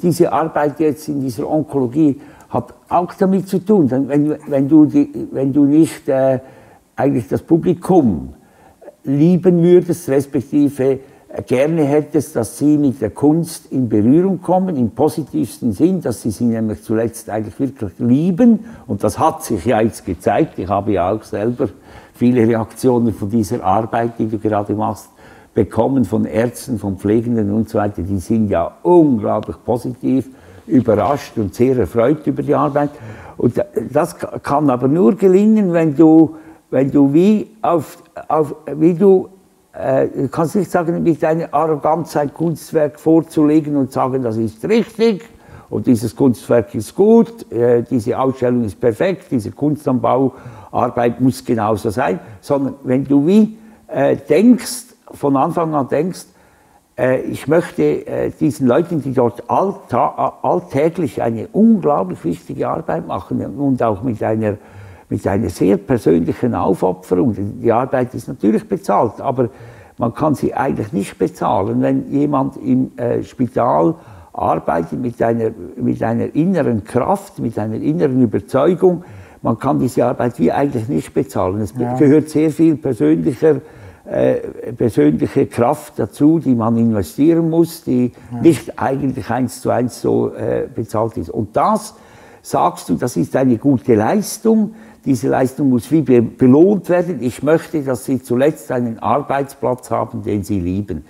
diese Arbeit jetzt in dieser Onkologie hat auch damit zu tun, wenn du nicht eigentlich das Publikum lieben würdest, respektive gerne hättest, dass sie mit der Kunst in Berührung kommen, im positivsten Sinn, dass sie nämlich zuletzt eigentlich wirklich lieben. Und das hat sich ja jetzt gezeigt. Ich habe ja auch selber viele Reaktionen von dieser Arbeit, die du gerade machst, bekommen von Ärzten, von Pflegenden und so weiter. Die sind ja unglaublich positiv überrascht und sehr erfreut über die Arbeit. Und das kann aber nur gelingen, wenn du du kannst nicht sagen, mit deiner Arroganz ein Kunstwerk vorzulegen und sagen, das ist richtig und dieses Kunstwerk ist gut, diese Ausstellung ist perfekt, diese Kunstanbauarbeit muss genauso sein, sondern wenn du von Anfang an denkst, ich möchte diesen Leuten, die dort alltäglich eine unglaublich wichtige Arbeit machen und auch mit einer sehr persönlichen Aufopferung, die Arbeit ist natürlich bezahlt, aber man kann sie eigentlich nicht bezahlen, wenn jemand im Spital arbeitet mit einer inneren Kraft, mit einer inneren Überzeugung, man kann diese Arbeit wie eigentlich nicht bezahlen. Es gehört sehr viel persönliche Kraft dazu, die man investieren muss, die nicht eigentlich 1:1 so bezahlt ist. Und das sagst du, das ist eine gute Leistung. Diese Leistung muss wie belohnt werden. Ich möchte, dass sie zuletzt einen Arbeitsplatz haben, den sie lieben.